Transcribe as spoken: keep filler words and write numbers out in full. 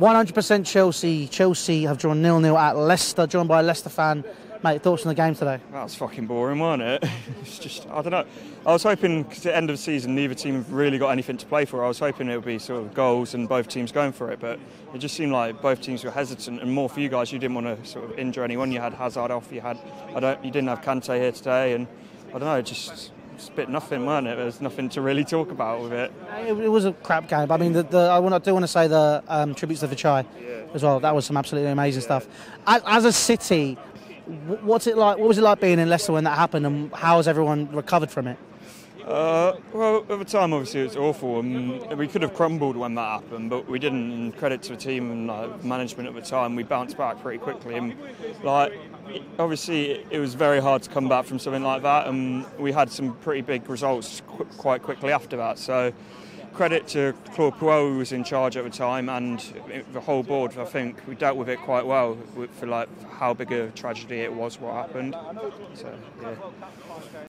one hundred percent Chelsea. Chelsea have drawn nil nil at Leicester, joined by a Leicester fan. Mate, thoughts on the game today? That was fucking boring, wasn't it? It's just, I don't know. I was hoping, because at the end of the season, neither team have really got anything to play for. I was hoping it would be sort of goals and both teams going for it, but it just seemed like both teams were hesitant, and more for you guys. You didn't want to sort of injure anyone. You had Hazard off, you had, I don't, you didn't have Kante here today, and I don't know, it just... It's a bit nothing, weren't it? There's nothing to really talk about with it. It, it was a crap game, but I mean, the, the, I, want, I do want to say the um, tributes to Vichai yeah. as well. That was some absolutely amazing yeah. stuff. As, as a city, what's it like? What was it like being in Leicester when that happened, and how has everyone recovered from it? Uh, well, at the time, obviously, it was awful, and we could have crumbled when that happened, but we didn't. And credit to the team and like, management at the time, we bounced back pretty quickly. And like, it, obviously, it, it was very hard to come back from something like that, and we had some pretty big results qu quite quickly after that. So, credit to Claude Puel, who was in charge at the time, and it, the whole board. I think we dealt with it quite well for like how big a tragedy it was, what happened. So, yeah.